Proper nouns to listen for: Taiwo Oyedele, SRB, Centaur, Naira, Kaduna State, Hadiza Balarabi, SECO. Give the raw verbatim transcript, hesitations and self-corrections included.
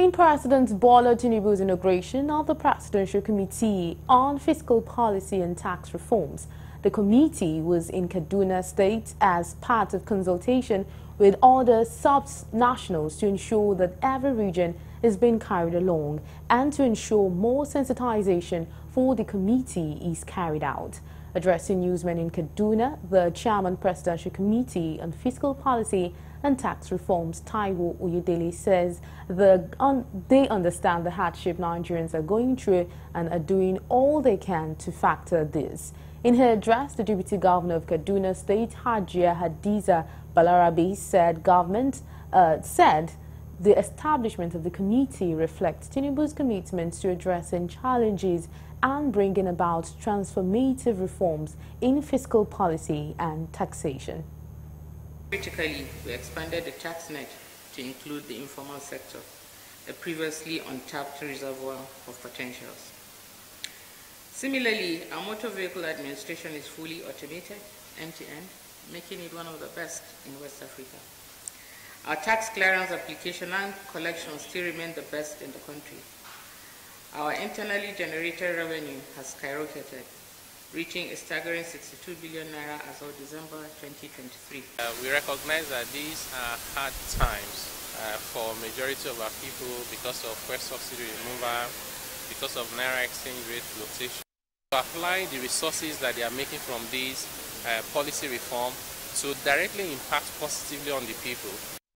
Following President Bola Tinubu's inauguration of the Presidential Committee on Fiscal Policy and Tax Reforms, the committee was in Kaduna State as part of consultation with other sub-nationals to ensure that every region is being carried along and to ensure more sensitization for the committee is carried out. Addressing newsmen in Kaduna, the Chairman Presidential Committee on Fiscal Policy and Tax Reforms, Taiwo Oyedele, says the un they understand the hardship Nigerians are going through and are doing all they can to factor this. In her address, the Deputy Governor of Kaduna State, Hajia Hadiza Balarabi, said government uh, said the establishment of the committee reflects Tinubu's commitment to addressing challenges and bringing about transformative reforms in fiscal policy and taxation. Critically, we expanded the tax net to include the informal sector, a previously untapped reservoir of potentials. Similarly, our motor vehicle administration is fully automated, end-to-end, making it one of the best in West Africa. Our tax clearance application and collection still remain the best in the country. Our internally generated revenue has skyrocketed, reaching a staggering sixty-two billion naira as of December twenty twenty-three. Uh, we recognize that these are hard times uh, for majority of our people because of fuel subsidy removal, because of naira exchange rate fluctuation. To apply the resources that they are making from these uh, policy reform to directly impact positively on the people.